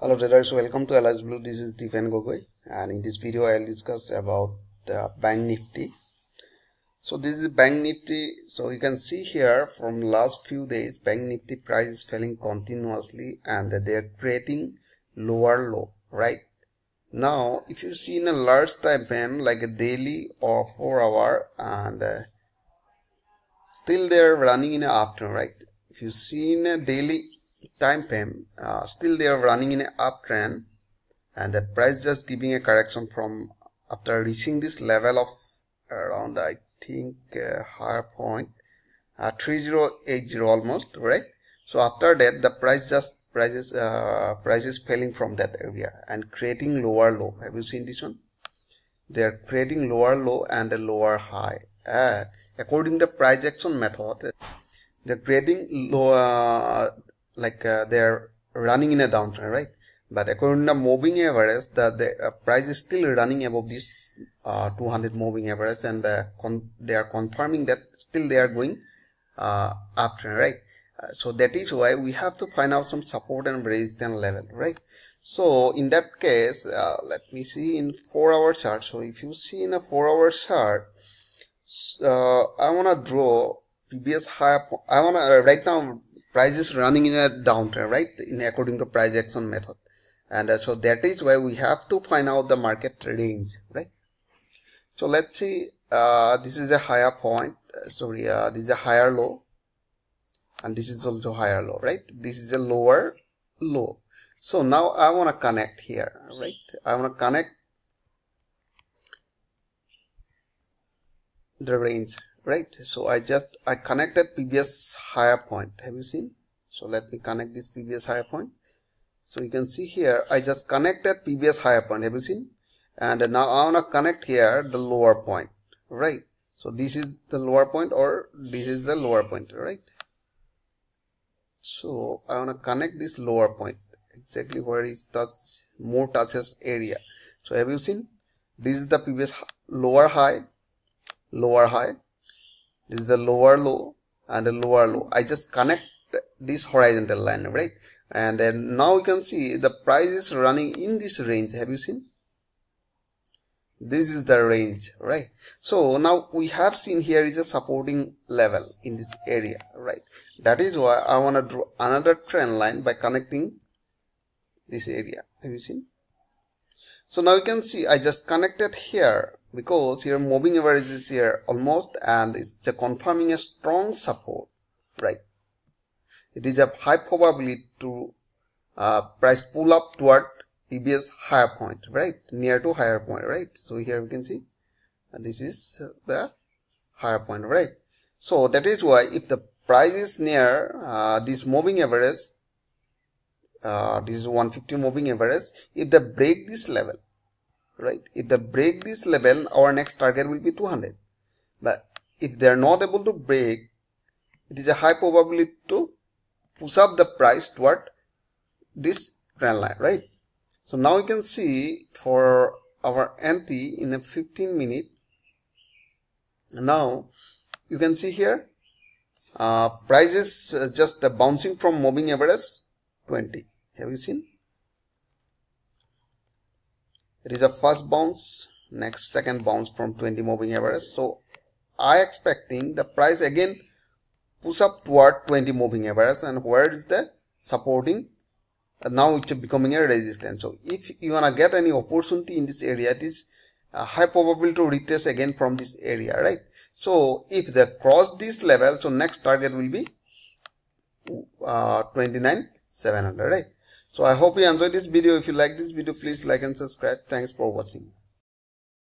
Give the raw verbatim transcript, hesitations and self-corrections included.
Hello traders, welcome to Alice Blue. This is Deepen Gogoi, and in this video I will discuss about the Bank Nifty. So this is Bank Nifty. So you can see here from last few days Bank Nifty price is falling continuously and they are creating lower low. Right now if you see in a large time frame like a daily or four hour, and uh, still they are running in the uptrend, right? If you see in a daily time frame, uh, still they are running in an uptrend, and the price just giving a correction from after reaching this level of around I think uh, higher point uh, three thousand eighty almost, right? So after that the price just prices uh, prices falling from that area and creating lower low. Have you seen this one? They are creating lower low and a lower high. Uh, according to price action method, they are creating lower. Like uh, they're running in a downtrend, right? But according to the moving average, the, the uh, price is still running above this uh, two hundred moving average, and uh, con they are confirming that still they are going uh, uptrend, right? Uh, so that is why we have to find out some support and resistance level, right? So in that case, uh, let me see in four hour chart. So if you see in a four hour chart, uh, I want to draw previous higher. I want to uh, right now. Price is running in a downtrend, right? In according to price action method, and uh, so that is why we have to find out the market range, right? So let's see. Uh, this is a higher point. Uh, sorry, uh, this is a higher low, and this is also higher low, right? This is a lower low. So now I want to connect here, right? I want to connect the range. Right, so I just I connected previous higher point. Have you seen? So let me connect this previous higher point. So you can see here I just connected previous higher point. Have you seen? And now I wanna connect here the lower point. Right. So this is the lower point, or this is the lower point, right? So I wanna connect this lower point exactly where is touch more touches area. So have you seen? This is the previous lower high, lower high. This is the lower low and the lower low. I just connect this horizontal line, right? And then now you can see the price is running in this range. Have you seen? This is the range, right? So now we have seen here is a supporting level in this area, right? That is why I want to draw another trend line by connecting this area. Have you seen? So now you can see I just connected here, because here moving average is here almost, and it's confirming a strong support, right? It is a high probability to uh, price pull up toward previous higher point, right? Near to higher point, right? So here we can see uh, this is the higher point, right? So that is why if the price is near uh, this moving average, uh, this is one fifty moving average, if they break this level, right? If they break this level, our next target will be two hundred. But if they are not able to break, it is a high probability to push up the price toward this trend line, right? So now you can see for our N T in a fifteen minute. Now you can see here uh, price is just bouncing from moving average twenty. Have you seen? It is a first bounce, next second bounce from twenty moving average. So I expecting the price again push up toward twenty moving average, and where is the supporting? And now it's becoming a resistance. So if you wanna get any opportunity in this area, it is a high probability to retest again from this area, right? So if they cross this level, so next target will be uh, twenty-nine seven hundred, right? So I hope you enjoyed this video. If you like this video, please like and subscribe. Thanks for watching.